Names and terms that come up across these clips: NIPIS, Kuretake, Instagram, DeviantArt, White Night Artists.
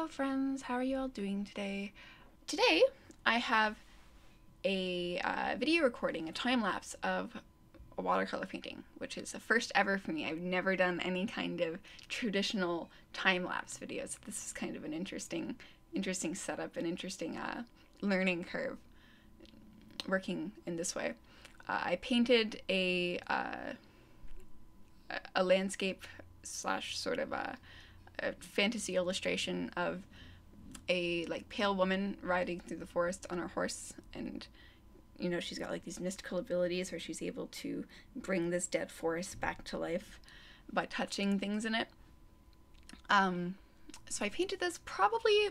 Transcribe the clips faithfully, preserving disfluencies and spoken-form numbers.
Hello friends, how are you all doing today? Today I have a uh, video recording, a time-lapse of a watercolor painting, which is the first ever for me. I've never done any kind of traditional time-lapse videos. This is kind of an interesting interesting setup, an interesting uh, learning curve working in this way. Uh, I painted a, uh, a landscape slash sort of a a fantasy illustration of a like pale woman riding through the forest on her horse, and you know she's got like these mystical abilities where she's able to bring this dead forest back to life by touching things in it. Um, so I painted this probably,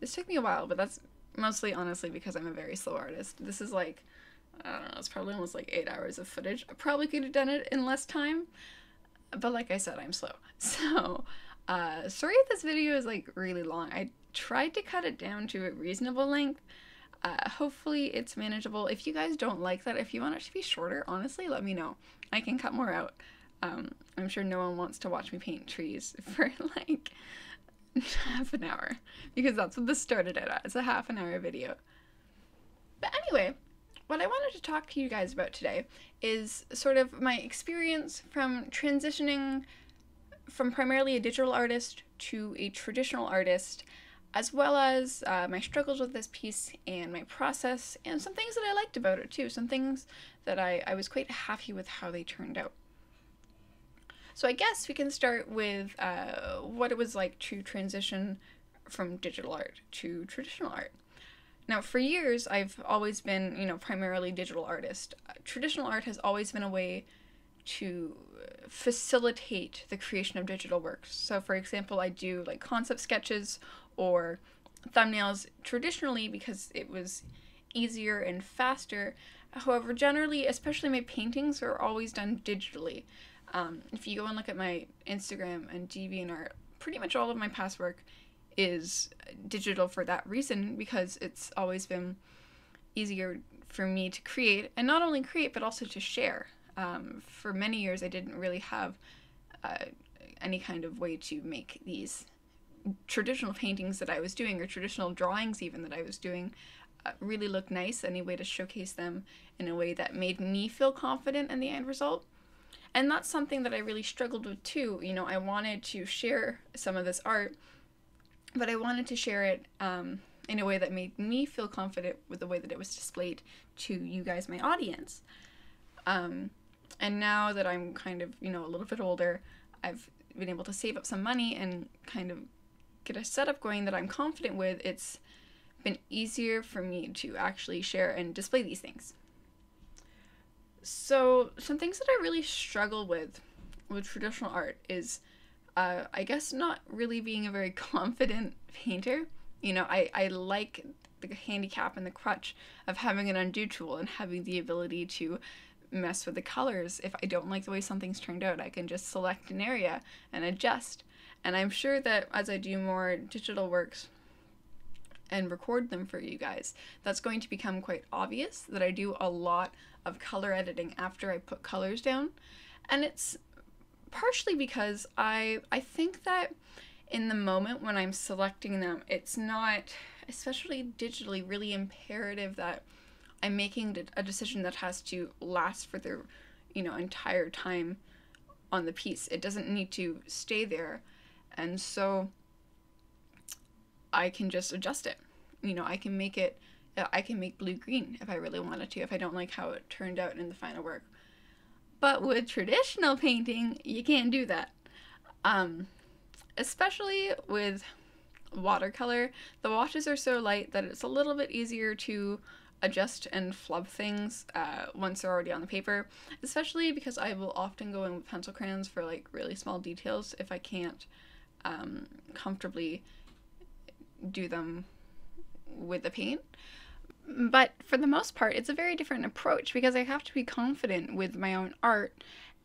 this took me a while, but that's mostly honestly because I'm a very slow artist. This is like, I don't know, it's probably almost like eight hours of footage. I probably could have done it in less time, but like I said, I'm slow. So Uh, sorry if this video is like really long. I tried to cut it down to a reasonable length. Uh, hopefully it's manageable. If you guys don't like that, if you want it to be shorter, honestly, let me know. I can cut more out. Um, I'm sure no one wants to watch me paint trees for like half an hour, because that's what this started out at. It's a half an hour video. But anyway, what I wanted to talk to you guys about today is sort of my experience from transitioning from primarily a digital artist to a traditional artist, as well as uh, my struggles with this piece and my process, and some things that I liked about it too, some things that I, I was quite happy with how they turned out. So I guess we can start with uh, what it was like to transition from digital art to traditional art. Now, for years, I've always been, you know, primarily digital artist. Uh, traditional art has always been a way to facilitate the creation of digital works. So for example, I do like concept sketches or thumbnails traditionally because it was easier and faster. However, generally, especially my paintings are always done digitally. Um, if you go and look at my Instagram and DeviantArt, pretty much all of my past work is digital for that reason, because it's always been easier for me to create, and not only create, but also to share. Um, for many years, I didn't really have uh, any kind of way to make these traditional paintings that I was doing, or traditional drawings even that I was doing, uh, really look nice, any way to showcase them in a way that made me feel confident in the end result. And that's something that I really struggled with too. You know, I wanted to share some of this art, but I wanted to share it um, in a way that made me feel confident with the way that it was displayed to you guys, my audience. Um, And now that I'm kind of, you know, a little bit older, I've been able to save up some money and kind of get a setup going that I'm confident with. It's been easier for me to actually share and display these things. So some things that I really struggle with with traditional art is, uh, I guess, not really being a very confident painter. You know, I, I like the handicap and the crutch of having an undo tool and having the ability to mess with the colors. If I don't like the way something's turned out, I can just select an area and adjust. And I'm sure that as I do more digital works and record them for you guys, that's going to become quite obvious that I do a lot of color editing after I put colors down. And it's partially because I, I think that in the moment when I'm selecting them, it's not, especially digitally, really imperative that I'm making a decision that has to last for the, you know, entire time on the piece. It doesn't need to stay there, and so I can just adjust it. You know, I can make it, I can make blue-green if I really wanted to, if I don't like how it turned out in the final work. But with traditional painting, you can't do that. Um, especially with watercolor, the washes are so light that it's a little bit easier to adjust and flub things uh, once they're already on the paper, especially because I will often go in with pencil crayons for like really small details if I can't um, comfortably do them with the paint. But for the most part, it's a very different approach because I have to be confident with my own art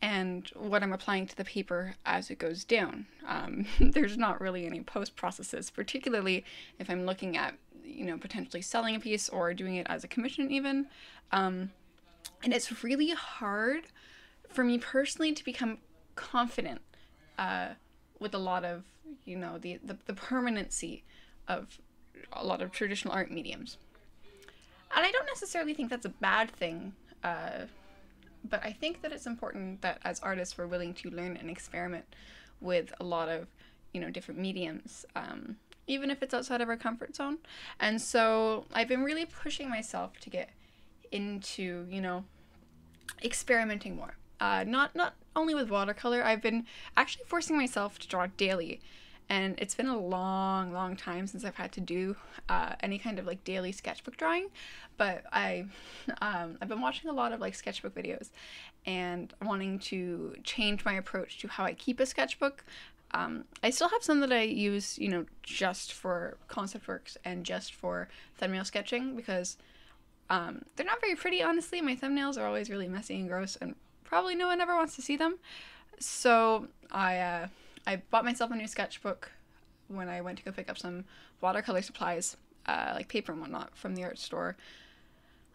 and what I'm applying to the paper as it goes down. Um, there's not really any post processes, particularly if I'm looking at, you know, potentially selling a piece or doing it as a commission even. Um, and it's really hard for me personally to become confident uh, with a lot of, you know, the, the, the permanency of a lot of traditional art mediums. And I don't necessarily think that's a bad thing, uh, but I think that it's important that as artists we're willing to learn and experiment with a lot of, you know, different mediums, um, even if it's outside of our comfort zone. And so I've been really pushing myself to get into, you know, experimenting more. Uh, not, not only with watercolor, I've been actually forcing myself to draw daily. And it's been a long, long time since I've had to do uh, any kind of like daily sketchbook drawing, but I, um, I've been watching a lot of like sketchbook videos and wanting to change my approach to how I keep a sketchbook. Um, I still have some that I use, you know, just for concept works and just for thumbnail sketching because um, they're not very pretty, honestly. My thumbnails are always really messy and gross and probably no one ever wants to see them. So I... Uh, I bought myself a new sketchbook when I went to go pick up some watercolor supplies, uh, like paper and whatnot, from the art store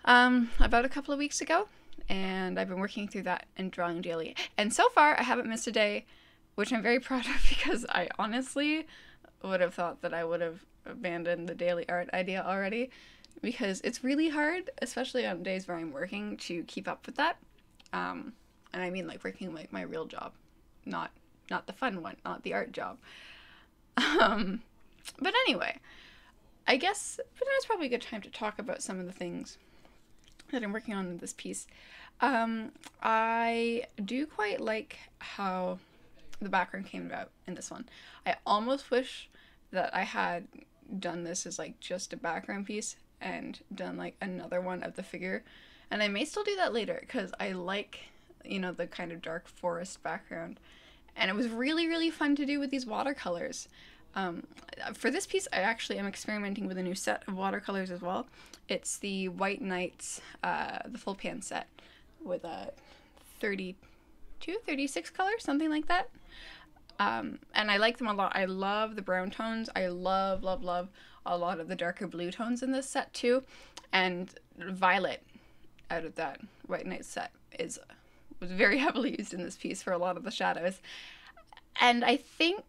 um, about a couple of weeks ago, and I've been working through that and drawing daily. And so far, I haven't missed a day, which I'm very proud of because I honestly would have thought that I would have abandoned the daily art idea already because it's really hard, especially on days where I'm working, to keep up with that. Um, and I mean like working like my real job, not... not the fun one, not the art job. Um, but anyway, I guess but now's probably a good time to talk about some of the things that I'm working on in this piece. Um, I do quite like how the background came about in this one. I almost wish that I had done this as like just a background piece and done like another one of the figure. And I may still do that later because I like, you know, the kind of dark forest background. And it was really, really fun to do with these watercolors. Um, for this piece, I actually am experimenting with a new set of watercolors as well. It's the White Nights, uh, the full pan set with a thirty-two, thirty-six color, something like that. Um, and I like them a lot. I love the brown tones. I love, love, love a lot of the darker blue tones in this set too. And violet out of that White Night set is... was very heavily used in this piece for a lot of the shadows. And I think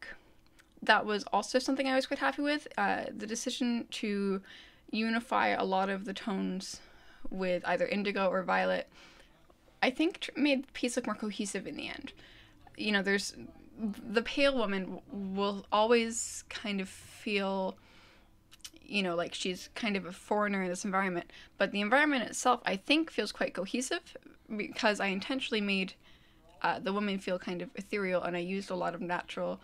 that was also something I was quite happy with. Uh, the decision to unify a lot of the tones with either indigo or violet, I think tr made the piece look more cohesive in the end. You know, there's... the pale woman will always kind of feel, you know, like she's kind of a foreigner in this environment, but the environment itself, I think, feels quite cohesive, because I intentionally made uh, the woman feel kind of ethereal, and I used a lot of natural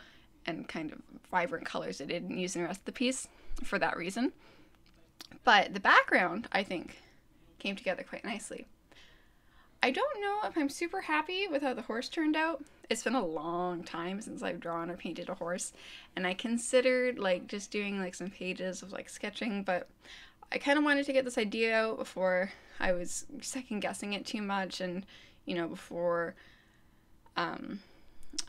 and kind of vibrant colors I didn't use in the rest of the piece for that reason. But the background, I think, came together quite nicely. I don't know if I'm super happy with how the horse turned out. It's been a long time since I've drawn or painted a horse, and I considered like just doing like some pages of like sketching, but I kind of wanted to get this idea out before I was second-guessing it too much, and, you know, before um,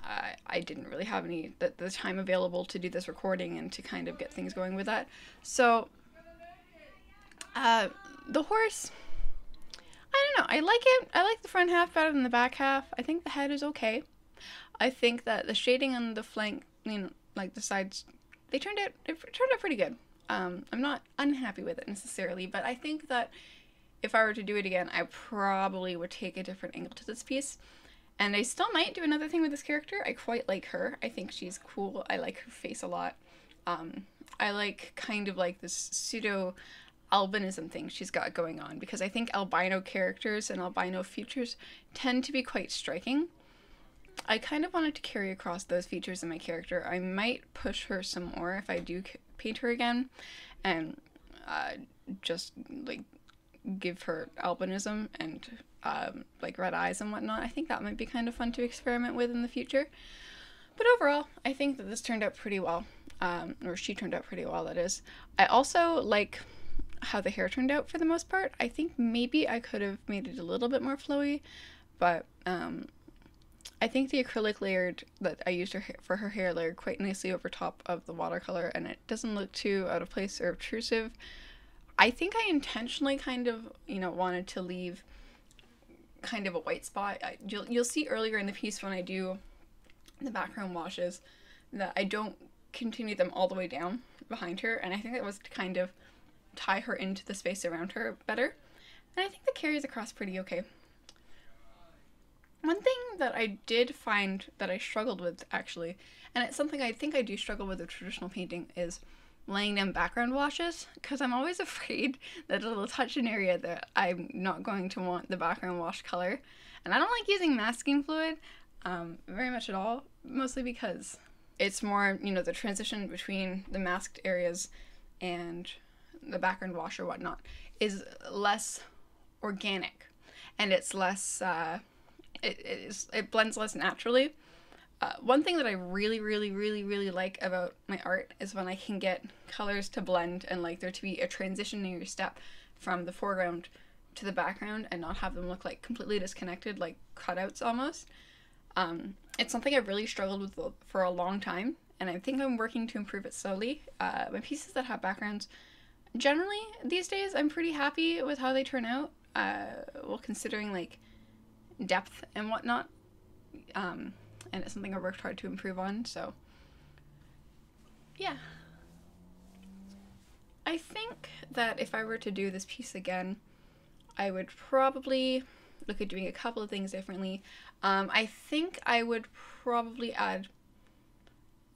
I, I didn't really have any the, the time available to do this recording and to kind of get things going with that. So, uh, the horse, I don't know, I like it. I like the front half better than the back half. I think the head is okay. I think that the shading on the flank, you know, like the sides, they turned out, it turned out pretty good. Um, I'm not unhappy with it necessarily, but I think that if I were to do it again, I probably would take a different angle to this piece. And I still might do another thing with this character. I quite like her. I think she's cool. I like her face a lot. Um, I like kind of like this pseudo-albinism thing she's got going on, because I think albino characters and albino features tend to be quite striking. I kind of wanted to carry across those features in my character. I might push her some more if I do paint her again, and uh, just like give her albinism and um, like red eyes and whatnot. I think that might be kind of fun to experiment with in the future. But overall, I think that this turned out pretty well, um, or she turned out pretty well, that is. I also like how the hair turned out for the most part. I think maybe I could have made it a little bit more flowy, but um, I think the acrylic layered that I used her hair, for her hair layered quite nicely over top of the watercolor, and it doesn't look too out of place or obtrusive. I think I intentionally kind of, you know, wanted to leave kind of a white spot. I, you'll, you'll see earlier in the piece when I do the background washes that I don't continued them all the way down behind her, and I think that was to kind of tie her into the space around her better, and I think that carries across pretty okay. One thing that I did find that I struggled with, actually, and it's something I think I do struggle with with traditional painting, is laying down background washes, because I'm always afraid that it'll touch an area that I'm not going to want the background wash color, and I don't like using masking fluid um, very much at all, mostly because it's more, you know, the transition between the masked areas and the background wash or whatnot is less organic, and it's less, uh, it, it's, it blends less naturally. Uh, one thing that I really, really, really, really like about my art is when I can get colors to blend and like there to be a transitionary step from the foreground to the background and not have them look like completely disconnected, like cutouts almost. Um, it's something I've really struggled with for a long time, and I think I'm working to improve it slowly. Uh, my pieces that have backgrounds, generally these days I'm pretty happy with how they turn out, uh, well, considering like depth and whatnot, um, and it's something I worked hard to improve on, so yeah. I think that if I were to do this piece again, I would probably look at doing a couple of things differently. Um, I think I would probably add,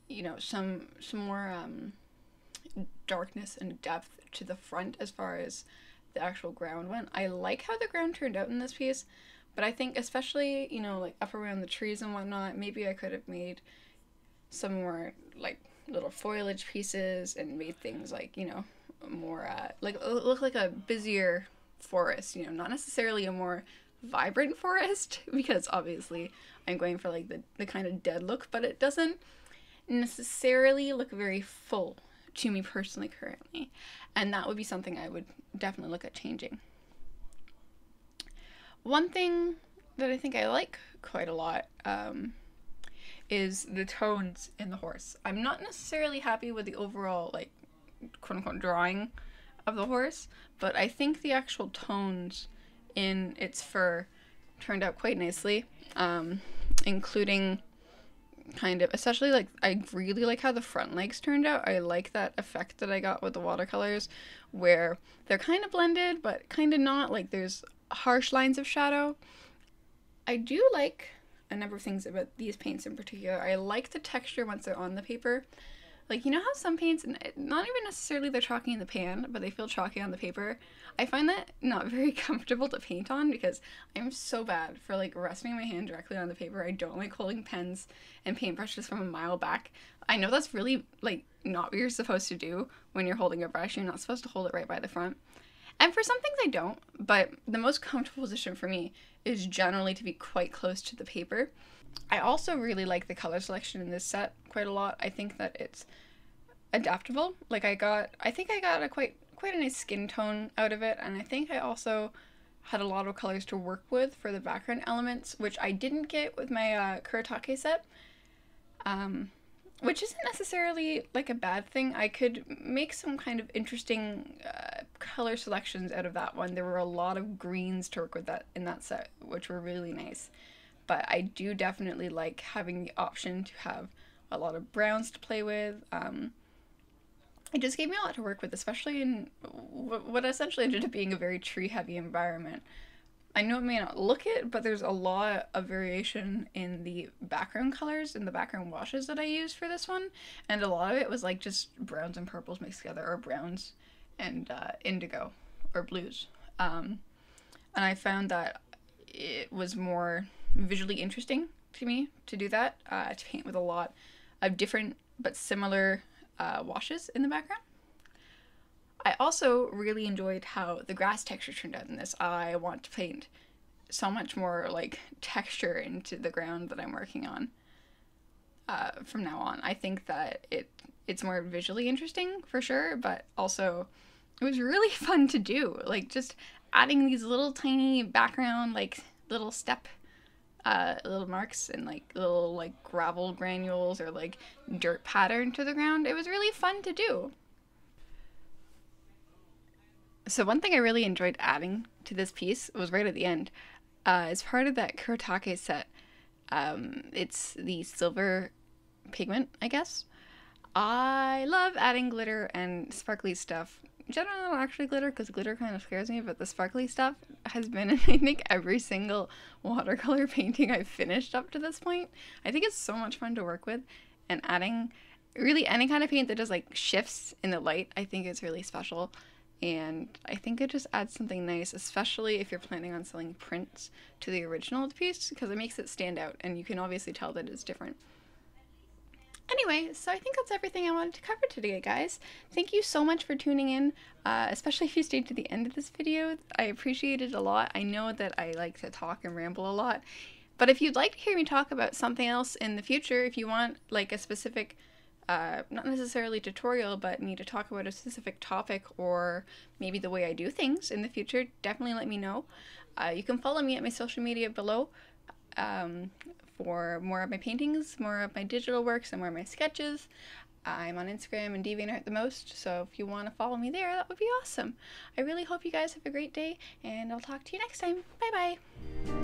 you know, some some more um, darkness and depth to the front as far as the actual ground went. I like how the ground turned out in this piece, but I think especially, you know, like up around the trees and whatnot, maybe I could have made some more like little foliage pieces and made things like, you know, more uh, like look like a busier forest, you know, not necessarily a more vibrant forest, because obviously I'm going for like the, the kind of dead look, but it doesn't necessarily look very full to me personally currently, and that would be something I would definitely look at changing. One thing that I think I like quite a lot um, is the tones in the horse. I'm not necessarily happy with the overall, like, quote-unquote drawing of the horse, but I think the actual tones in its fur turned out quite nicely, um, including kind of, especially like, I really like how the front legs turned out. I like that effect that I got with the watercolors where they're kind of blended, but kind of not, like there's harsh lines of shadow. I do like a number of things about these paints in particular. I like the texture once they're on the paper. Like, you know how some paints, not even necessarily they're chalky in the pan, but they feel chalky on the paper? I find that not very comfortable to paint on because I'm so bad for like resting my hand directly on the paper. I don't like holding pens and paintbrushes from a mile back. I know that's really like not what you're supposed to do when you're holding a brush. You're not supposed to hold it right by the front. And for some things I don't, but the most comfortable position for me is generally to be quite close to the paper. I also really like the color selection in this set quite a lot. I think that it's adaptable. Like I got, I think I got a quite, quite a nice skin tone out of it, and I think I also had a lot of colors to work with for the background elements, which I didn't get with my uh, Kuretake set, um, which isn't necessarily like a bad thing. I could make some kind of interesting uh, color selections out of that one. There were a lot of greens to work with that in that set, which were really nice. But I do definitely like having the option to have a lot of browns to play with. Um, it just gave me a lot to work with, especially in what essentially ended up being a very tree-heavy environment. I know it may not look it, but there's a lot of variation in the background colors and the background washes that I used for this one, and a lot of it was like just browns and purples mixed together, or browns and uh, indigo, or blues. Um, and I found that it was more visually interesting to me to do that, uh, to paint with a lot of different but similar uh, washes in the background. I also really enjoyed how the grass texture turned out in this. I want to paint so much more like texture into the ground that I'm working on uh, from now on. I think that it it's more visually interesting for sure, but also it was really fun to do, like just adding these little tiny background like little step Uh, little marks and like little like gravel granules or like dirt pattern to the ground. It was really fun to do. So one thing I really enjoyed adding to this piece was right at the end. Uh, as part of that Kuretake set, um, it's the silver pigment, I guess. I love adding glitter and sparkly stuff. Generally, I don't actually glitter because glitter kind of scares me, but the sparkly stuff has been in, I think, every single watercolor painting I've finished up to this point. I think it's so much fun to work with, and adding really any kind of paint that just like shifts in the light, I think is really special. And I think it just adds something nice, especially if you're planning on selling prints to the original piece, because it makes it stand out and you can obviously tell that it's different. Anyway, so I think that's everything I wanted to cover today, guys. Thank you so much for tuning in, uh, especially if you stayed to the end of this video. I appreciate it a lot. I know that I like to talk and ramble a lot, but if you'd like to hear me talk about something else in the future, if you want like a specific Uh, not necessarily tutorial, but need to talk about a specific topic or maybe the way I do things in the future, definitely let me know. Uh, you can follow me at my social media below um, for more of my paintings, more of my digital works, and more of my sketches. I'm on Instagram and DeviantArt the most, so if you want to follow me there, that would be awesome. I really hope you guys have a great day, and I'll talk to you next time. Bye bye!